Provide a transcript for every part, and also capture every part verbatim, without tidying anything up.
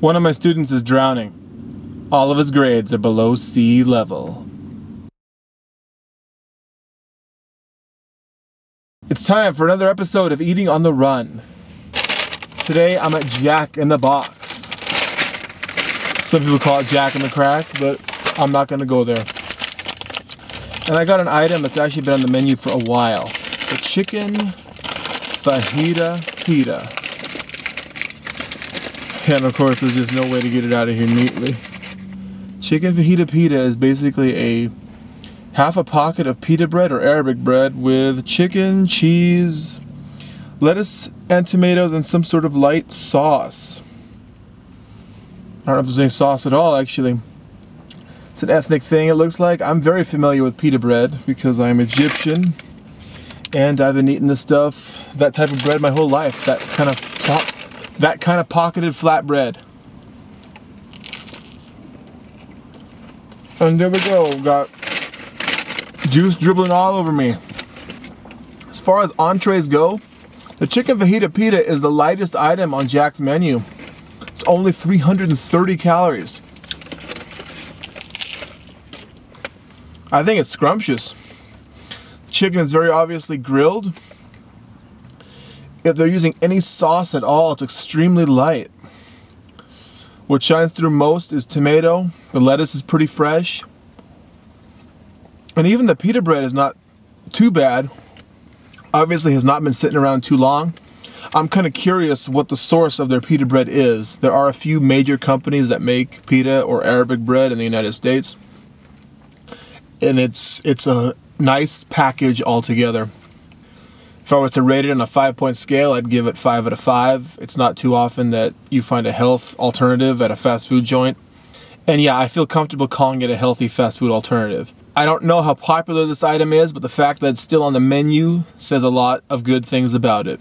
One of my students is drowning. All of his grades are below sea level. It's time for another episode of Eating on the Run. Today I'm at Jack in the Box. Some people call it Jack in the Crack, but I'm not gonna go there. And I got an item that's actually been on the menu for a while. The chicken fajita pita. And of course there's just no way to get it out of here neatly. Chicken fajita pita is basically a half a pocket of pita bread or Arabic bread with chicken, cheese, lettuce, and tomatoes, and some sort of light sauce. I don't know if there's any sauce at all, actually. It's an ethnic thing, it looks like. I'm very familiar with pita bread because I'm Egyptian, and I've been eating this stuff, that type of bread, my whole life. That kind of, that kind of pocketed flat bread. And there we go. We've got juice dribbling all over me. As far as entrees go, the chicken fajita pita is the lightest item on Jack's menu. It's only three hundred thirty calories. I think it's scrumptious. The chicken is very obviously grilled. If they're using any sauce at all, it's extremely light. What shines through most is tomato. The lettuce is pretty fresh. And even the pita bread is not too bad. Obviously has not been sitting around too long. I'm kind of curious what the source of their pita bread is. There are a few major companies that make pita or Arabic bread in the United States. And it's, it's a nice package altogether. If I was to rate it on a five-point scale, I'd give it five out of five. It's not too often that you find a health alternative at a fast food joint. And yeah, I feel comfortable calling it a healthy fast food alternative. I don't know how popular this item is, but the fact that it's still on the menu says a lot of good things about it.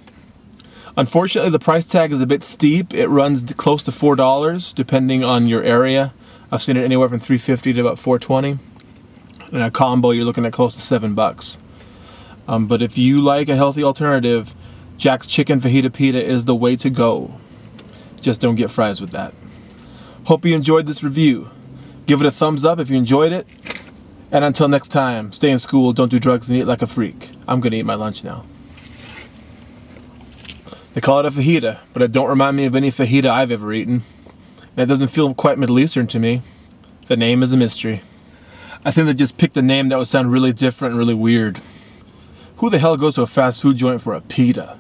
Unfortunately, the price tag is a bit steep. It runs close to four dollars, depending on your area. I've seen it anywhere from three fifty to about four twenty. In a combo, you're looking at close to seven bucks. Um, but if you like a healthy alternative, Jack's Chicken Fajita Pita is the way to go. Just don't get fries with that. Hope you enjoyed this review. Give it a thumbs up if you enjoyed it. And until next time, stay in school, don't do drugs, and eat like a freak. I'm gonna eat my lunch now. They call it a fajita, but it don't remind me of any fajita I've ever eaten. And it doesn't feel quite Middle Eastern to me. The name is a mystery. I think they just picked a name that would sound really different and really weird. Who the hell goes to a fast food joint for a pita?